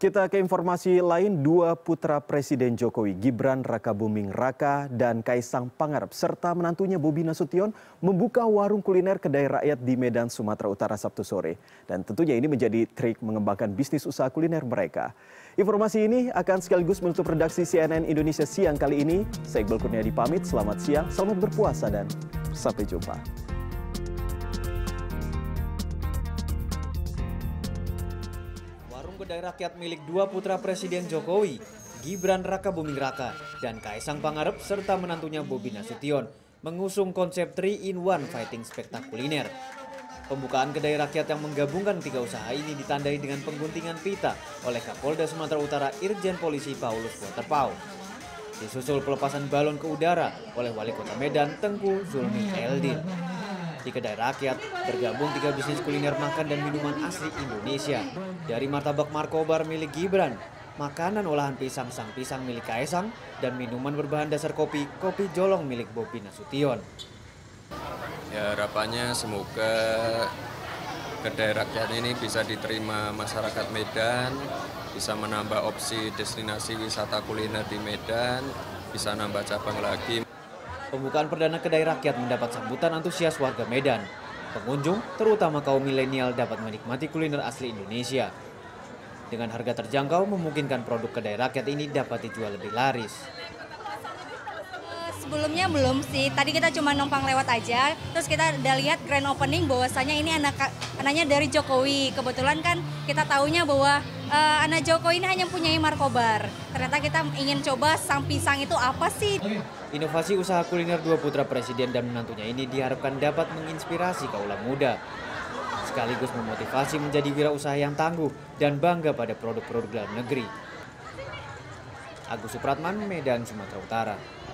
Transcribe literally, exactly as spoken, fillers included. Kita ke informasi lain, dua putra Presiden Jokowi, Gibran Rakabuming Raka dan Kaesang Pangarep, serta menantunya Bobby Nasution membuka warung kuliner kedai rakyat di Medan, Sumatera Utara Sabtu sore. Dan tentunya ini menjadi trik mengembangkan bisnis usaha kuliner mereka. Informasi ini akan sekaligus menutup redaksi C N N Indonesia siang kali ini. Saya Iqbal Kurnia dipamit, selamat siang, selamat berpuasa dan sampai jumpa. Kedai rakyat milik dua putra Presiden Jokowi, Gibran Rakabuming Raka dan Kaesang Pangarep serta menantunya Bobby Nasution mengusung konsep three in one fighting spektak kuliner. Pembukaan kedai rakyat yang menggabungkan tiga usaha ini ditandai dengan pengguntingan pita oleh Kapolda Sumatera Utara Irjen Polisi Paulus Waterpau. Disusul pelepasan balon ke udara oleh Wali Kota Medan Tengku Zulmi Eldin. Di kedai rakyat, tergabung tiga bisnis kuliner makan dan minuman asli Indonesia. Dari martabak Markobar milik Gibran, makanan olahan pisang sang pisang milik Kaesang, dan minuman berbahan dasar kopi, kopi jolong milik Bobby Nasution. Ya, harapannya semoga kedai rakyat ini bisa diterima masyarakat Medan, bisa menambah opsi destinasi wisata kuliner di Medan, bisa nambah cabang lagi. Pembukaan perdana kedai rakyat mendapat sambutan antusias warga Medan. Pengunjung, terutama kaum milenial, dapat menikmati kuliner asli Indonesia. Dengan harga terjangkau, memungkinkan produk kedai rakyat ini dapat dijual lebih laris. Sebelumnya belum sih, tadi kita cuma numpang lewat aja, terus kita udah lihat grand opening bahwasannya ini anak anaknya dari Jokowi. Kebetulan kan kita taunya bahwa uh, anak Jokowi ini hanya punya Markobar. Ternyata kita ingin coba sang pisang itu apa sih. Inovasi usaha kuliner dua putra presiden dan menantunya ini diharapkan dapat menginspirasi kaula muda. Sekaligus memotivasi menjadi wirausaha yang tangguh dan bangga pada produk-produk dalam negeri. Agus Supratman, Medan, Sumatera Utara.